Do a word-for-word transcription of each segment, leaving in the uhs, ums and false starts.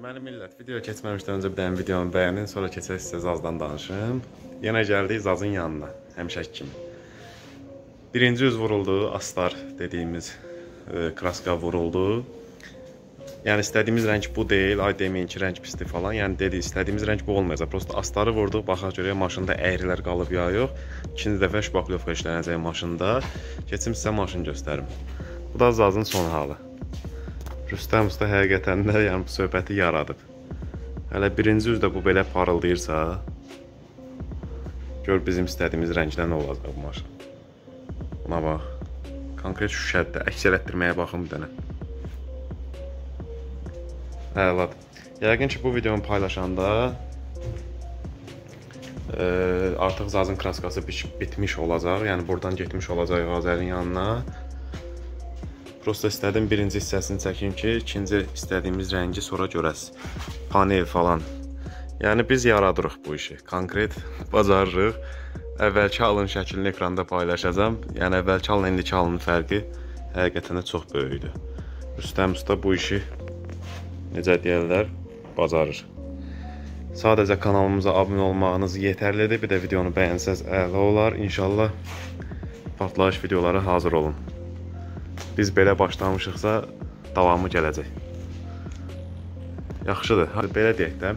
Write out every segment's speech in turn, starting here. Deməli millət, video keçməmişdən öncə bir dənə videonu bəyənin, sonra keçək sizə Zazdan danışım. Yenə gəldik Zazın yanına, həmişəki kimi. Birinci üz vuruldu, astar dediyimiz e, kraska vuruldu. Yəni istədiyimiz rəng bu deyil, ay deməyin ki rəng pisdir falan. Yəni dedi, istədiyimiz rəng bu olmayacaq. Prosta astarı vurduq, baxaq görək maşında əyrilər qalıb ya yox. İkinci dəfə şpaklyovka işlənəcək maşında. Keçim sizə maşını göstərim. Bu da Zazın son halı. Rüstəm usta həqiqətən də yəni bu söhbəti yaradıb. Hələ birinci üzdə bu belə parıldayırsa, gör bizim istədiyimiz rəngdə nə olacaq bu maşın. Buna bax, konkret şüşədə əksər etdirməyə baxın bir dənə. Həladır. Yəqin ki bu videonu paylaşanda e, artıq Zazın kraskası bitmiş olacaq, yəni buradan getmiş olacaq Azərin yanına. Prosta istədim birinci hissəsini çəkim ki, ikinci istədiyimiz rəngi sonra görəs. Panel falan. Yəni biz yaradırıq bu işi. Konkret bacarırıq. Əvvəlki halın şəklini ekranda paylaşacağam. Yəni əvvəlki halın indiki halının fərqi həqiqətən də çox böyükdür. Rüstəm usta bu işi necə deyirlər, bacarır. Sadəcə kanalımıza abunə olmağınız yetərlidir. Bir də videonu bəyənsəz əla olar. İnşallah partlayış videoları hazır olun. Biz belə başlamışıqsa davamı gələcək. Yaxşıdır. Belə deyək də,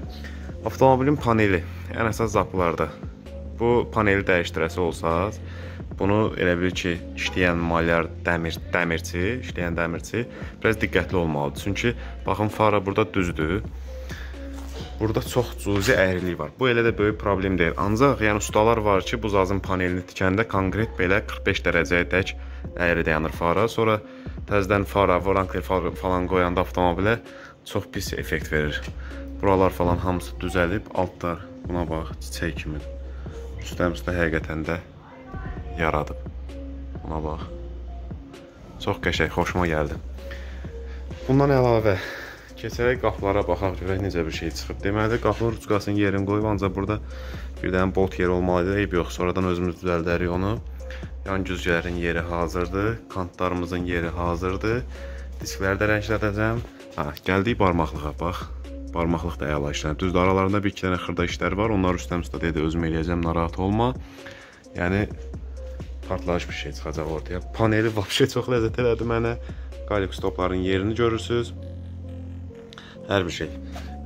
avtomobilin paneli ən əsas zaplarda. Bu paneli dəyişdirəsi olsaz, bunu elə bilir ki, işləyən malyar dəmir, dəmirçi, işləyən dəmirçi biraz diqqətli olmalıdır. Çünki baxın fara burada düzdür. Burada çox cüzi əyrilik var. Bu elə də böyük problem deyil. Ancaq yəni ustalar var ki, bu Zazın panelini tikəndə konkret belə qırx beş dərəcəyə tək əyri dayanır fara. Sonra təzədən fara, volankler falan qoyanda avtomobilə çox pis effekt verir. Buralar falan hamısı düzəlib, altlar buna bax, çiçək kimi. Üstəmizdə həqiqətən də yaradıb. Buna bax. Çox qəşəng, xoşuma gəldi. Bundan əlavə keçərək qapılara baxaq, görək necə bir şey çıxıb. Deməli, qapı ruçkasının yerini qoyub, ancaq burada bir dənə bolt yeri olmalıydı. Eyb yox, sonradan özümüz düzəldərik onu. Yan güzgələrin yeri hazırdır, kantlarımızın yeri hazırdır. Diskləri də rənglədəcəm. Hə, gəldik barmaqlığa, bax. Barmaqlıq da əla işlənir. Düzdür, aralarında bir iki dənə xırda işlər var. Onlar üstəm üstə deyil, özüm eləyəcəm, narahat olma. Yəni, partlayış bir şey çıxacaq ortaya. Paneli vapşe çox ləzzət elədi mənə. Qaliks topların yerini görürsünüz. Hər bir şey.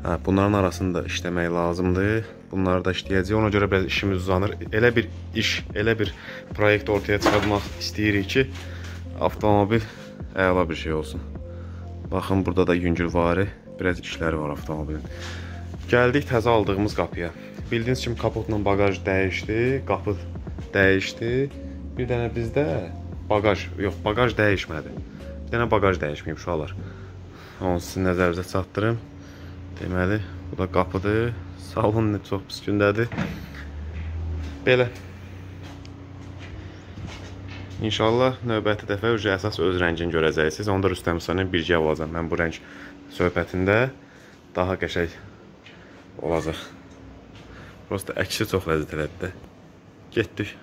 Hə, bunların arasında işləmək lazımdır. Bunları da işləyəcək. Ona görə biraz işimiz uzanır. Elə bir iş, elə bir proyekt ortaya çıxartmaq istəyirik ki, avtomobil əla bir şey olsun. Baxın, burada da yüngülvari biraz işləri var avtomobilin. Gəldik təzə aldığımız qapıya. Bildiyiniz kimi kapotla bagaj dəyişdi, qapı dəyişdi. Bir dənə bizdə bagaj, yox, bagaj dəyişmədi. Bir dənə bagaj dəyişməyib uşaqlar. Onu sizin nəzərinizə çatdırım. Deməli, bu da qapıdır. Salon nə çox pis gündədir. Belə. İnşallah növbəti dəfə ücə əsas öz rəngini görəcəksiniz. Onda Rüstəm Usta'nın birgə olacaq. Mən bu rəng söhbətində daha qəşəng olacaq. Prosta əksi çox ləzzət elədi. Getdik.